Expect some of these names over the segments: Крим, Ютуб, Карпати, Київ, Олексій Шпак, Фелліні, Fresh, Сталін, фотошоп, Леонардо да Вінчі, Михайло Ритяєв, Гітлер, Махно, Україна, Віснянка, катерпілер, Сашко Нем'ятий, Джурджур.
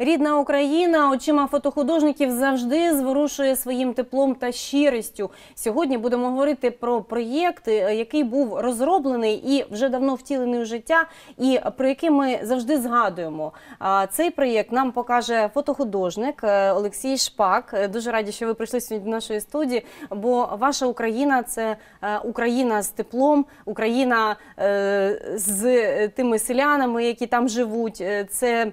Рідна Україна очима фотохудожників завжди зворушує своїм теплом та щирістю. Сьогодні будемо говорити про проєкт, який був розроблений і вже давно втілений у життя, і про який ми завжди згадуємо. Цей проєкт нам покаже фотохудожник Олексій Шпак. Дуже раді, що ви прийшли сьогодні до нашої студії, бо ваша Україна – це Україна з теплом, Україна з тими селянами, які там живуть, це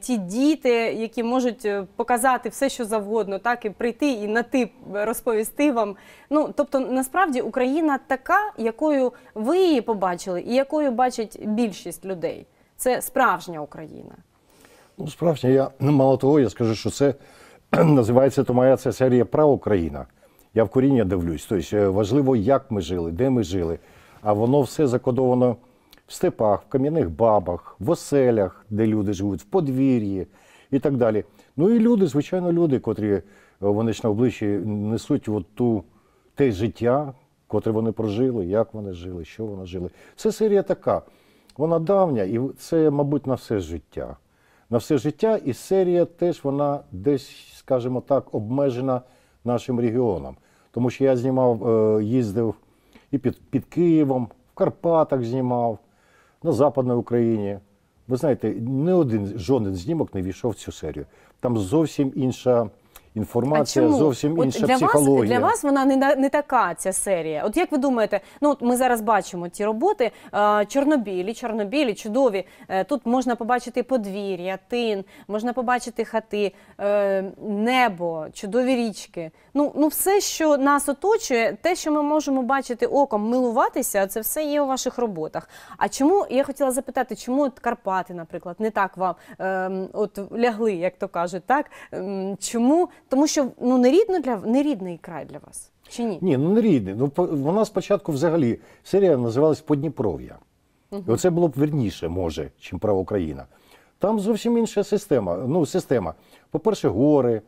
ті діти, які можуть показати все, що завгодно, так, і прийти і на ти розповісти вам. Ну, тобто, насправді, Україна така, якою ви її побачили і якою бачить більшість людей. Це справжня Україна. Ну, справжня. Мало того, я скажу, що це називається моя серія про Україну. Я в коріння дивлюсь. Тобто, важливо, як ми жили, де ми жили. А воно все закодовано в степах, в кам'яних бабах, в оселях, де люди живуть, в подвір'ї і так далі. Ну і люди, звичайно, люди, котрі вони ж на обличчі несуть те життя, котре вони прожили, як вони жили, що вони жили. Це серія така, вона давня, і це, мабуть, на все життя. На все життя, і серія теж вона десь, скажімо так, обмежена нашим регіоном. Тому що я знімав, їздив і під Києвом, в Карпатах знімав, на Західній Україні. Ви знаєте, жоден знімок не війшов в цю серію. Там зовсім інша інформація, зовсім інша психологія. Для вас вона не така, ця серія. От як ви думаєте, ми зараз бачимо ті роботи, чорнобілі, чудові. Тут можна побачити подвір'я, тин, можна побачити хати, небо, чудові річки. Ну, все, що нас оточує, те, що ми можемо бачити оком, милуватися, це все є у ваших роботах. А чому, я хотіла запитати, чому Карпати, наприклад, не так вам лягли, як то кажуть, так? Чому? Тому що нерідний край для вас, чи ні? Ні, нерідний. Вона спочатку взагалі, серія називалась «Подніпров'я». І оце було б вірніше, може, чим про Україну. Там зовсім інша система. По-перше, гори,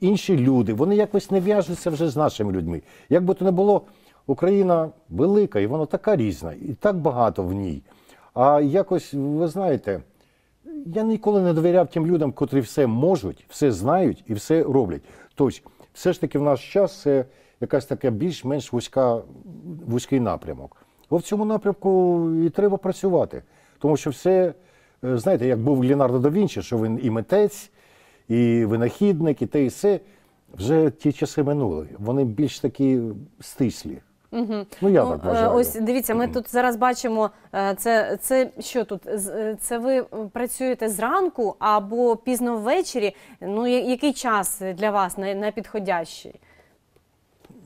інші люди. Вони якось не в'яжуться вже з нашими людьми. Як би то не було, Україна велика, і вона така різна, і так багато в ній. А якось, ви знаєте, я ніколи не довіряв тим людям, котрі все можуть, все знають і все роблять. Тобто, все ж таки в наш час це якась така більш-менш вузький напрямок. А в цьому напрямку і треба працювати. Тому що все, знаєте, як був Леонардо да Вінчі, що він і митець, і винахідник, і те, і все. Вже ті часи минули, вони більш такі стислі. Ну, я так вважаю. Ось, дивіться, ми тут зараз бачимо, це що тут? Це ви працюєте зранку або пізно ввечері? Ну, який час для вас найпідходящий?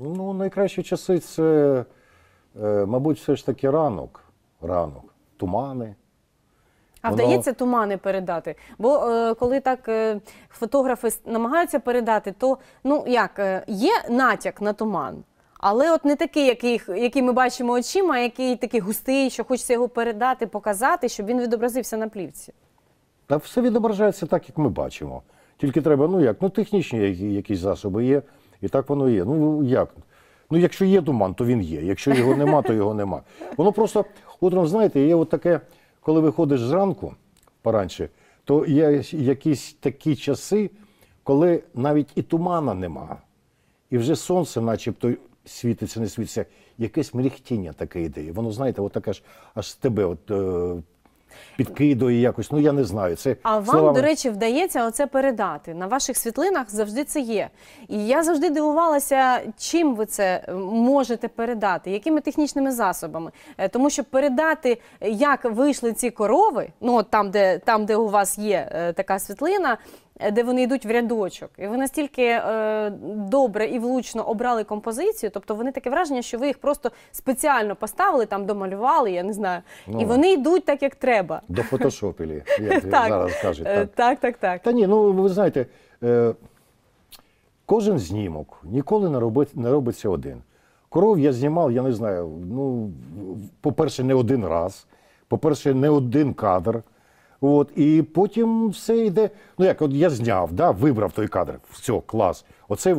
Ну, найкращі часи – це, мабуть, все ж таки ранок. Ранок. Тумани. А вдається тумани передати? Бо коли так фотографи намагаються передати, то, ну, як, є натяк на туман? Але от не такий, який ми бачимо очима, а який такий густий, що хочеться його передати, показати, щоб він відобразився на плівці. Та все відображається так, як ми бачимо. Тільки треба, технічні якісь засоби є, і так воно є. Ну, як? Ну, якщо є туман, то він є, якщо його нема, то його нема. Воно просто, утром, знаєте, є от таке, коли виходиш зранку, поранше, то є якісь такі часи, коли навіть і тумана нема, і вже сонце начебто світиться, не світиться, якесь мріхтіння таке йде. Воно, знаєте, от таке аж тебе підкидує якось, ну я не знаю. А вам, до речі, вдається оце передати. На ваших світлинах завжди це є. І я завжди дивувалася, чим ви це можете передати, якими технічними засобами. Тому що передати, як вийшли ці корови, ну от там, де у вас є така світлина, де вони йдуть в рядочок. І ви настільки добре і влучно обрали композицію, тобто вони таке враження, що ви їх просто спеціально поставили, там домалювали, я не знаю, і вони йдуть так, як треба. До фотошопілі, як зараз кажуть. Так, так, так. Та ні, ну ви знаєте, кожен знімок ніколи не робиться один. Коров я знімав, я не знаю, ну, по-перше, не один раз, по-перше, не один кадр. І потім все йде, ну як, от я зняв, вибрав той кадр, все, клас, оцей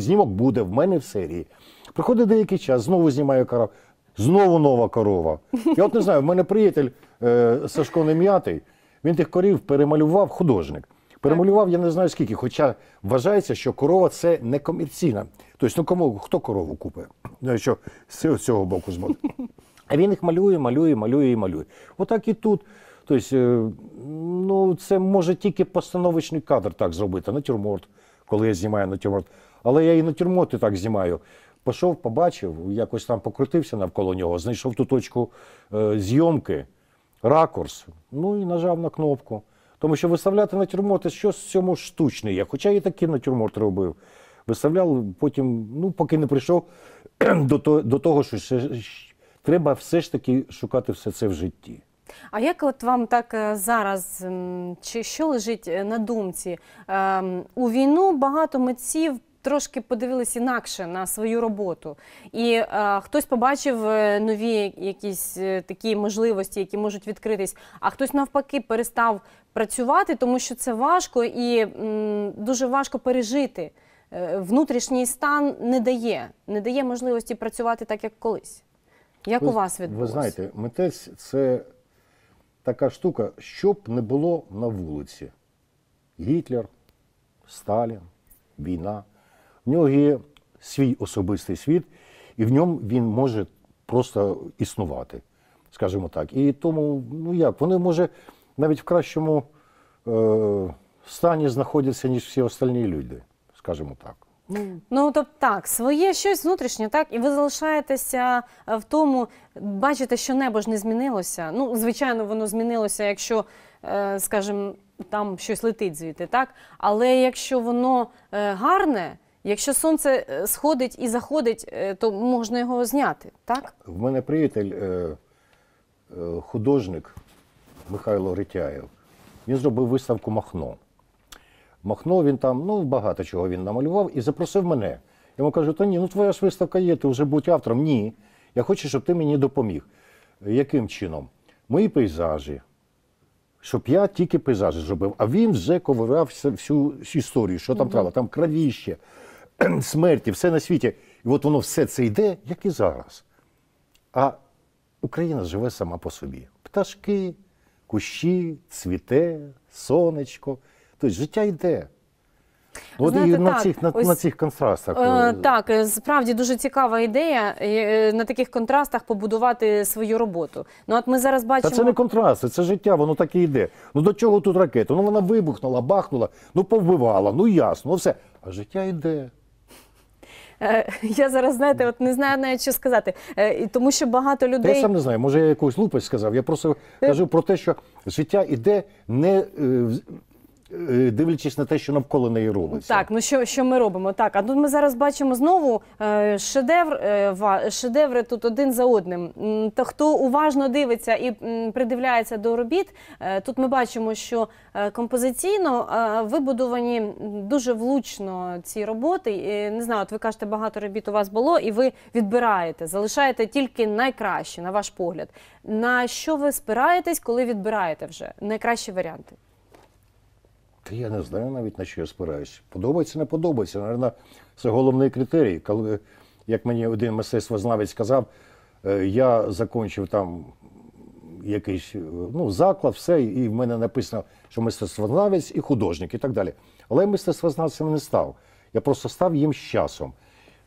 знімок буде в мене в серії. Проходить деякий час, знову знімаю коров, знову нова корова. Я от не знаю, в мене приятель Сашко Нем'ятий, Він тих корів перемалював художник. Перемалював, я не знаю скільки, хоча вважається, що корова – це не комерційна. Тобто, ну кому, хто корову купує? Ну, що з цього боку зможе. А він їх малює, малює. Отак і тут. Тобто, ну, це може тільки постановочний кадр так зробити, натюрморт, коли я знімаю натюрморт. Але я і натюрморти так знімаю. Пішов, побачив, якось там покрутився навколо нього, знайшов ту точку зйомки, ракурс, ну і нажав на кнопку. Тому що виставляти натюрморти, що з цього штучне є. Хоча я такі натюрморти робив. Виставляв, потім, ну, поки не прийшов до того, що треба все ж таки шукати все це в житті. А як от вам так зараз, чи що лежить на думці? У війну багато митців трошки подивилися інакше на свою роботу. І хтось побачив нові якісь такі можливості, які можуть відкритись, а хтось навпаки перестав працювати, тому що це важко і дуже важко пережити. Внутрішній стан не дає можливості працювати так, як колись. Як у вас відбулося? Ви знаєте, митець – це така штука, щоб не було на вулиці. Гітлер, Сталін, війна. В нього є свій особистий світ, і в ньому він може просто існувати, скажімо так. І тому, ну як, вони, може, навіть в кращому стані знаходяться, ніж всі остальні люди, скажімо так. Ну, тобто так, своє щось внутрішнє, так, і ви залишаєтеся в тому, бачите, що небо ж не змінилося. Ну, звичайно, воно змінилося, якщо, скажімо, там щось летить звідти, так, але якщо воно гарне, якщо сонце сходить і заходить, то можна його зняти, так? В мене приятель, художник Михайло Ритяєв, він зробив виставку «Махно». Махно, він там, ну, багато чого він намалював і запросив мене. Я йому кажу, та ні, ну твоя ж виставка є, ти вже будь автором. Ні, я хочу, щоб ти мені допоміг. Яким чином? Мої пейзажі. Щоб я тільки пейзажі зробив. А він вже ковирав всю історію, що там треба. Там кровіще, смерті, все на світі. І от воно все це йде, як і зараз. А Україна живе сама по собі. Пташки, кущі, цвіте, сонечко. Тобто життя йде. От знаєте, і на цих контрастах. Так, справді дуже цікава ідея на таких контрастах побудувати свою роботу. Ну, от ми зараз бачимо... Та це не контрасти, це життя, воно так і йде. Ну, до чого тут ракета? Ну, вона вибухнула, бахнула, ну, повбивала, ну, ясно, ну, все. А життя йде. Я зараз, знаєте, от не знаю навіть, що сказати. Тому що багато людей... Я сам не знаю, може я якусь глупость сказав. Я просто кажу про те, що життя йде не... дивлячись на те, що навколо неї робиться. Так, ну що ми робимо? Так, а тут ми зараз бачимо знову шедеври тут один за одним. Та хто уважно дивиться і придивляється до робіт, тут ми бачимо, що композиційно вибудовані дуже влучно ці роботи. Не знаю, от ви кажете, багато робіт у вас було, і ви відбираєте, залишаєте тільки найкраще, на ваш погляд. На що ви спираєтесь, коли відбираєте вже найкращі варіанти? Та я не знаю навіть, на що я спираюсь. Подобається, не подобається. Наверно, це головний критерій. Коли, як мені один мистецтвознавець сказав, я закінчив там якийсь, ну, заклад, все, і в мене написано, що мистецтвознавець і художник, і так далі. Але я мистецтвознавцем не став. Я просто став їм з часом.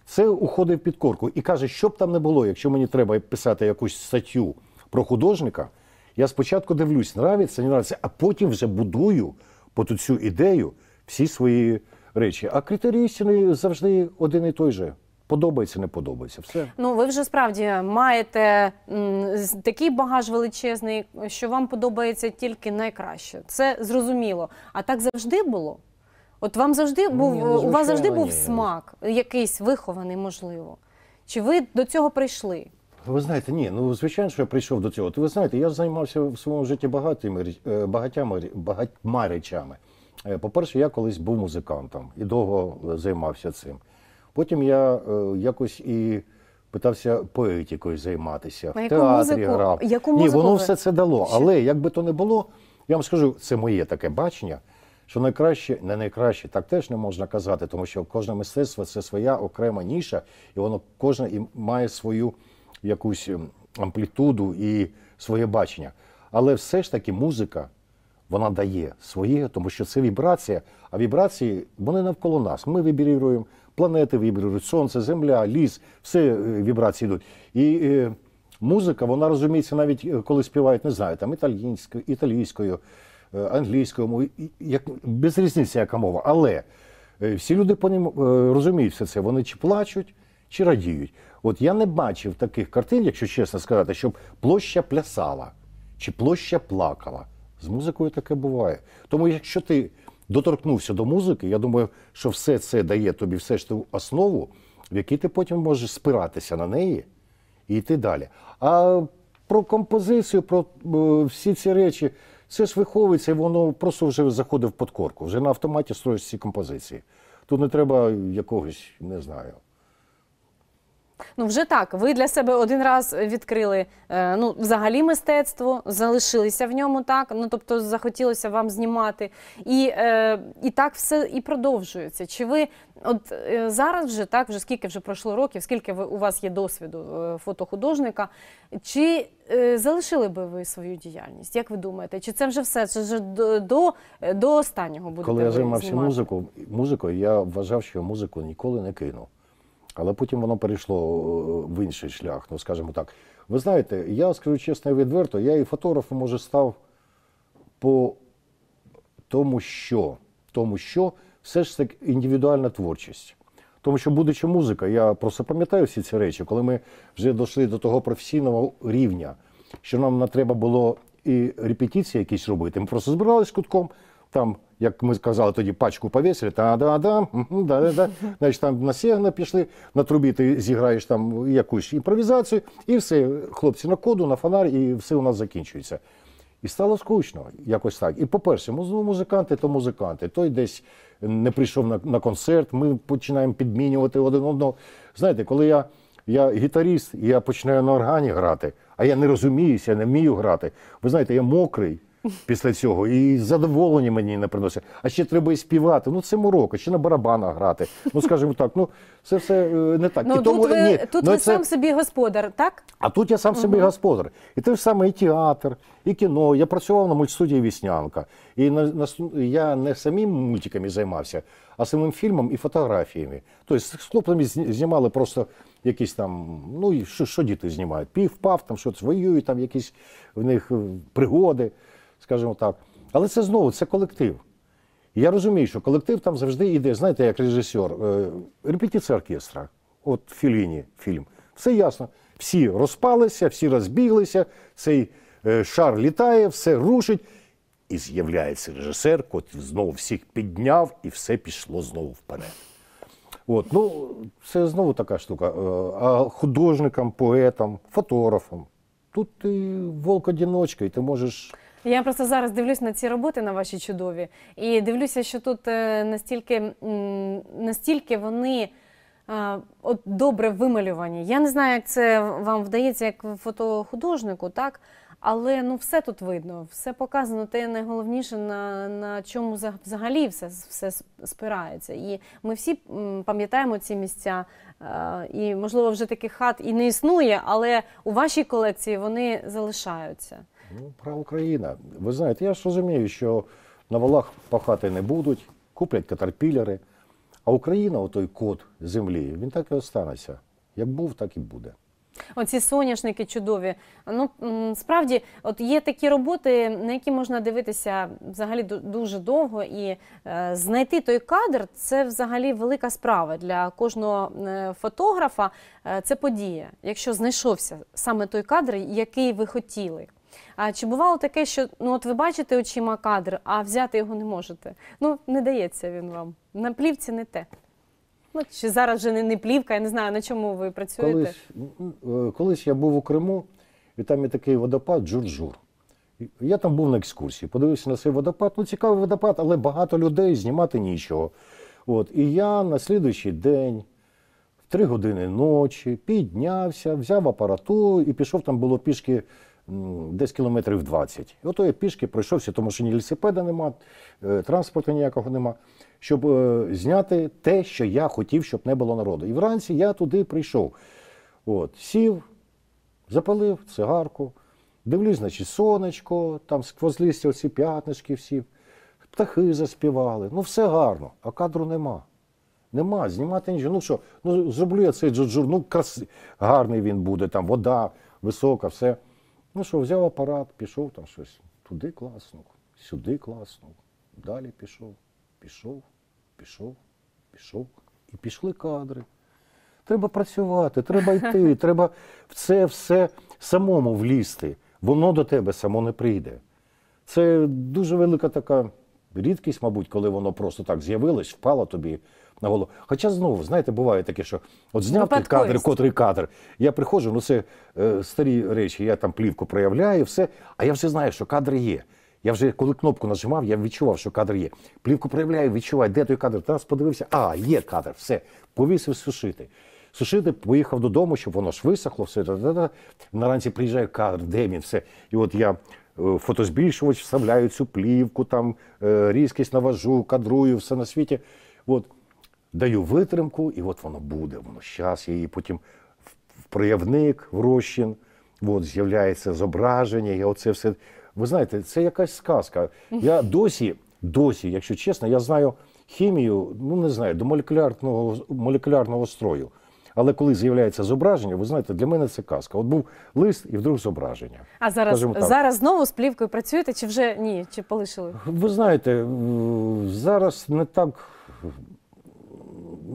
Це уходив під корку. І каже, що б там не було, якщо мені треба писати якусь статтю про художника, я спочатку дивлюсь, нравиться, не нравиться, а потім вже будую от цю ідею, всі свої речі. А критерій істини завжди один і той же. Подобається, не подобається. Все. Ну, ви вже справді маєте такий багаж величезний, що вам подобається тільки найкраще. Це зрозуміло. А так завжди було? От вам завжди був, ні, у вас завжди був смак якийсь вихований, можливо? Чи ви до цього прийшли? Ви знаєте, ні, ну звичайно, що я прийшов до цього. Ви знаєте, я займався в своєму житті багатьма речами. По-перше, я колись був музикантом і довго займався цим. Потім я якось і питався поетикою займатися, в театрі грав. Ні, воно все це дало, але як би то не було, я вам скажу, це моє таке бачення, що найкраще, не найкраще, так теж не можна казати, тому що кожне мистецтво – це своя окрема ніша, і воно кожне має свою якусь амплітуду і своє бачення. Але все ж таки музика вона дає свої, тому що це вібрація, а вібрації, вони навколо нас. Ми вібріруємо, планети вібрірують, сонце, земля, ліс, все вібрації йдуть. І музика, вона розуміється навіть, коли співають, не знаю, там італійською, англійською мовою, без різниці яка мова. Але всі люди по ним розуміють все це, вони чи плачуть, чи радіють. От я не бачив таких картин, якщо чесно сказати, щоб площа плясала, чи площа плакала. З музикою таке буває. Тому якщо ти доторкнувся до музики, я думаю, що все це дає тобі все ж ту основу, в якій ти потім можеш спиратися на неї і йти далі. А про композицію, про всі ці речі, це ж виховується, і воно просто вже заходить в подкорку. Вже на автоматі строїш ці композиції. Тут не треба якогось, не знаю. Ну вже так, ви для себе один раз відкрили, ну, взагалі мистецтво, залишилися в ньому, так? Ну, тобто захотілося вам знімати. І так все і продовжується. Чи ви от зараз вже, так, вже скільки вже пройшло років, скільки у вас є досвіду фотохудожника, чи залишили би ви свою діяльність? Як ви думаєте? Чи це вже все, це вже до останнього будете знімати? Коли я займався музикою, я вважав, що музику ніколи не кину. Але потім воно перейшло в інший шлях, ну, скажімо так. Ви знаєте, я скажу чесно і відверто, я і фотографом, може, став по тому що все ж таки індивідуальна творчість. Тому що, будучи музикою, я просто пам'ятаю всі ці речі, коли ми вже дійшли до того професійного рівня, що нам не треба було і репетиції якісь робити. Ми просто збиралися кутком, там, як ми казали тоді, пачку повісили, значить, там на сигна пішли, на трубі ти зіграєш там якусь імпровізацію, і все, хлопці на коду, на фонар, і все у нас закінчується. І стало скучно, якось так. І, по-перше, музиканти, той десь не прийшов на концерт, ми починаємо підмінювати один одного. Знаєте, коли я гітаріст, я починаю на органі грати, а я не розуміюся, не вмію грати. Ви знаєте, я мокрий після цього, і задоволення мені не приносить. А ще треба і співати, ну це морока, ще на барабанах грати. Ну, скажімо так, ну це все не так. Ну, тут ви сам собі господар, так? А тут я сам собі господар. І те ж саме і театр, і кіно. Я працював на мультстудії «Віснянка». І я не самим мультиками займався, а самим фільмом і фотографіями. Тобто з хлопцями знімали просто якісь там, ну що діти знімають? Пів-пав, там щось воюють, там якісь в них пригоди. Скажімо так. Але це знову, це колектив. І я розумію, що колектив там завжди йде, знаєте, як режисер, репетиція оркестра, от Фелліні фільм. Все ясно. Всі розпалися, всі розбіглися, цей шар літає, все рушить. І з'являється режисер, який знову всіх підняв, і все пішло знову вперед. От, ну, це знову така штука. А художникам, поетам, фотографам. Тут ти волк-одиночка, і ти можеш... Я просто зараз дивлюсь на ці роботи, на ваші чудові, і дивлюся, що тут настільки вони добре вималювані. Я не знаю, як це вам вдається, як фотохудожнику, так? Але ну, все тут видно, все показано, те найголовніше, на чому взагалі все спирається. І ми всі пам'ятаємо ці місця, і, можливо, вже таких хат і не існує, але у вашій колекції вони залишаються. Ну, права Україна. Ви знаєте, я ж розумію, що на валах пахати не будуть, куплять катерпілери, а Україна, отой код землі, він так і останеться. Як був, так і буде. Оці соняшники чудові. Ну, справді, от є такі роботи, на які можна дивитися взагалі дуже довго, і знайти той кадр – це взагалі велика справа для кожного фотографа. Це подія, якщо знайшовся саме той кадр, який ви хотіли. А чи бувало таке, що ну, от ви бачите очима кадр, а взяти його не можете? Ну, не дається він вам. На плівці не те. Ну, чи зараз вже не плівка, я не знаю, на чому ви працюєте. Колись я був у Криму, і там є такий водопад Джурджур. Я там був на екскурсії, подивився на цей водопад. Ну, цікавий водопад, але багато людей, знімати нічого. От. І я на слідуючий день, 3 години ночі, піднявся, взяв апаратуру і пішов, там було пішки... десь кілометрів 20. І ото я пішки пройшовся, тому що ні велосипеда нема, транспорту ніякого нема, щоб зняти те, що я хотів, щоб не було народу. І вранці я туди прийшов. От, сів, запалив цигарку, Дивлюсь, значить, сонечко, там сквозь листя оці п'ятнишки всі, птахи заспівали. Ну, все гарно, а кадру нема. Нема, знімати нічого. Ну що, ну, зроблю я цей джурджур, ну, гарний він буде, там вода висока, все. Ну що, взяв апарат, пішов там щось. Туди класно, сюди класно. Далі пішов, пішов, пішов, пішов. І пішли кадри. Треба працювати, треба йти, треба в це все самому влізти. Воно до тебе само не прийде. Це дуже велика така рідкість, мабуть, коли воно просто так з'явилось, впало тобі на голову. Хоча знову, знаєте, буває таке, що от зняв той кадр, котрий кадр. Я приходжу, ну це старі речі, я там плівку проявляю, все, а я вже знаю, що кадр є. Я вже, коли кнопку нажимав, я відчував, що кадр є. Плівку проявляю, відчуваю, де той кадр. Раз подивився, а, є кадр, все, повісив сушити. Сушити, поїхав додому, щоб воно ж висохло, все. Наранці приїжджає кадр, де він, все. І от я фотозбільшувач, вставляю цю плівку, там різкість навожу, кадрую, все на світі. От, даю витримку, і от воно буде, воно щас, я її потім в проявник, в розчин, от, з'являється зображення, я оце все. Ви знаєте, це якась сказка. Я досі, якщо чесно, я знаю хімію, ну не знаю, до молекулярного строю. Але коли з'являється зображення, ви знаєте, для мене це казка. От був лист і вдруг зображення. А зараз знову з плівкою працюєте чи вже ні? Чи полишили? Ви знаєте, зараз не так,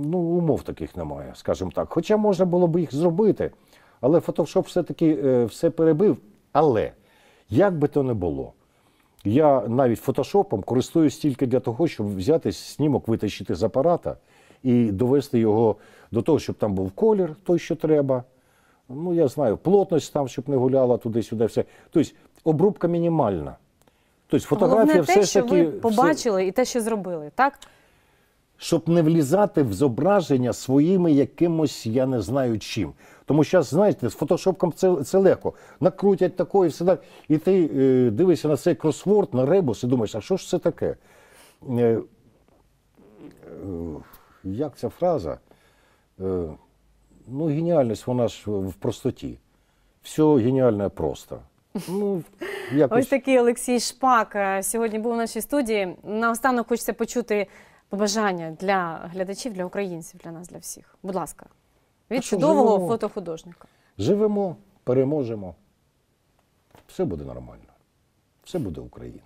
ну умов таких немає, скажімо так. Хоча можна було б їх зробити, але фотошоп все-таки все перебив. Але, як би то не було, я навіть фотошопом користуюсь тільки для того, щоб взяти снімок, витащити з апарата і довести його до того, щоб там був колір той, що треба. Ну, я знаю, плотність там, щоб не гуляла туди-сюди, все. Тобто, обробка мінімальна. Тобто, фотографія все ж таки... Головне те, що ви побачили і те, що зробили, так? Щоб не влізати в зображення своїми якимось, я не знаю чим. Тому що, знаєте, з фотошопком це легко. Накрутять такої, все так. І ти дивишся на цей кросворд, на ребус і думаєш, а що ж це таке? Як ця фраза? Ну, геніальність, вона ж в простоті. Все геніальне просто. Ну, якось... Ось такий Олексій Шпак сьогодні був у нашій студії. Наостанок хочеться почути побажання для глядачів, для українців, для нас, для всіх. Будь ласка. Від чудового фотохудожника. Живемо, переможемо. Все буде нормально. Все буде Україна.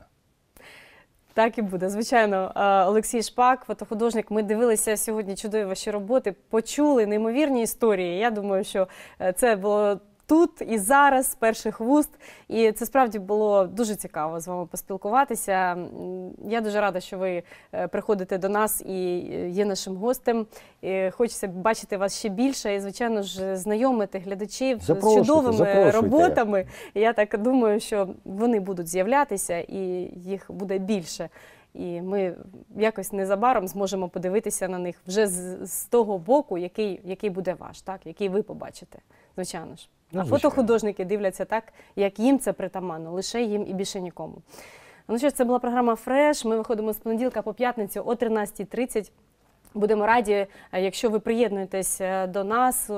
Так і буде, звичайно. Олексій Шпак, фотохудожник. Ми дивилися сьогодні чудові ваші роботи, почули неймовірні історії. Я думаю, що це було тут і зараз, з перших вуст. І це справді було дуже цікаво з вами поспілкуватися. Я дуже рада, що ви приходите до нас і є нашим гостем. І хочеться бачити вас ще більше і, звичайно ж, знайомити глядачів з чудовими роботами. Я так думаю, що вони будуть з'являтися і їх буде більше. І ми якось незабаром зможемо подивитися на них вже з того боку, який буде ваш, так? Який ви побачите, звичайно ж. А фотохудожники дивляться так, як їм це притаманно, лише їм і більше нікому. Ну що ж, це була програма Fresh. Ми виходимо з понеділка по п'ятницю о 13:30. Будемо раді, якщо ви приєднуєтесь до нас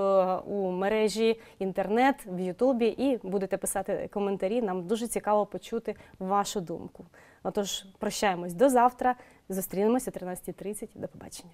у мережі інтернет, в Ютубі і будете писати коментарі. Нам дуже цікаво почути вашу думку. Отож, прощаємось до завтра. Зустрінемося о 13:30. До побачення.